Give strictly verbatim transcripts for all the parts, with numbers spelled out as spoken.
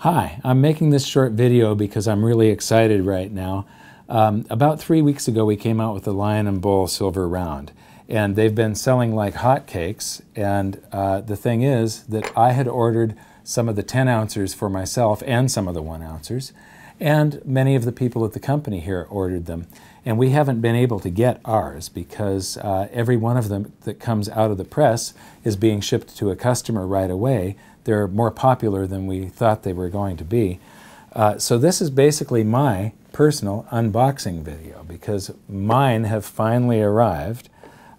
Hi, I'm making this short video because I'm really excited right now. Um, about three weeks ago we came out with the Lion and Bull Silver Round, and they've been selling like hotcakes. And uh, the thing is that I had ordered some of the ten ouncers for myself and some of the one ouncers, and many of the people at the company here ordered them. And we haven't been able to get ours because uh, every one of them that comes out of the press is being shipped to a customer right away. They're more popular than we thought they were going to be. Uh, so this is basically my personal unboxing video because mine have finally arrived.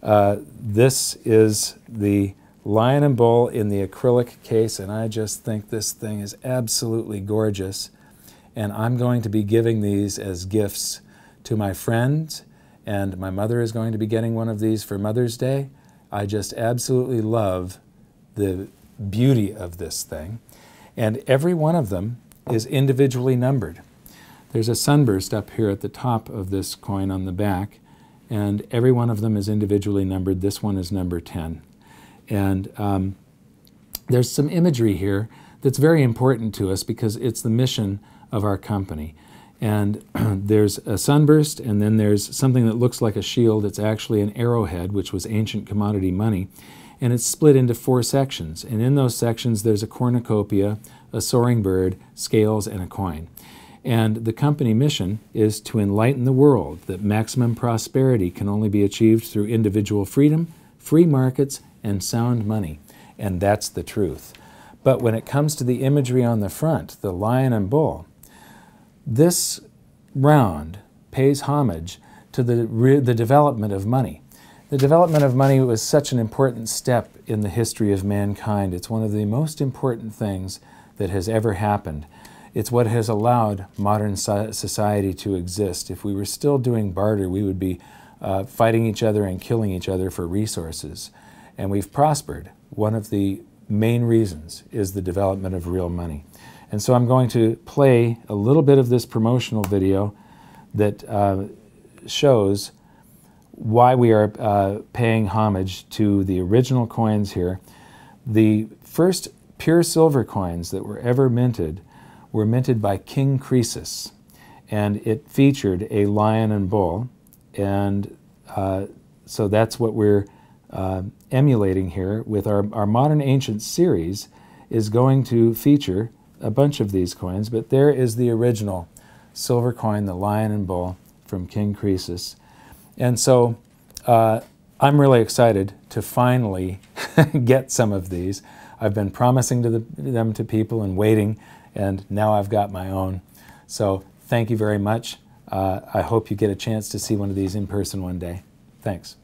Uh, this is the Lion and Bull in the acrylic case, and I just think this thing is absolutely gorgeous. And I'm going to be giving these as gifts to my friends, and my mother is going to be getting one of these for Mother's Day. I just absolutely love the beauty of this thing, and every one of them is individually numbered. There's a sunburst up here at the top of this coin on the back, and every one of them is individually numbered. This one is number ten. And um, there's some imagery here that's very important to us because it's the mission of our company. And there's a sunburst, and then there's something that looks like a shield. It's actually an arrowhead, which was ancient commodity money. And it's split into four sections. And in those sections, there's a cornucopia, a soaring bird, scales, and a coin. And the company mission is to enlighten the world that maximum prosperity can only be achieved through individual freedom, free markets, and sound money. And that's the truth. But when it comes to the imagery on the front, the Lion and Bull, this round pays homage to the, re the development of money. The development of money was such an important step in the history of mankind. It's one of the most important things that has ever happened. It's what has allowed modern society to exist. If we were still doing barter, we would be uh, fighting each other and killing each other for resources. And we've prospered. One of the main reasons is the development of real money. And so I'm going to play a little bit of this promotional video that uh, shows why we are uh, paying homage to the original coins here. The first pure silver coins that were ever minted were minted by King Croesus, and it featured a lion and bull, and uh, so that's what we're uh, emulating here with our, our Modern Ancient series is going to feature a bunch of these coins, but there is the original silver coin, the Lion and Bull from King Croesus. And so uh, I'm really excited to finally get some of these. I've been promising to the, them to people and waiting, and now I've got my own. So thank you very much. Uh, I hope you get a chance to see one of these in person one day. Thanks.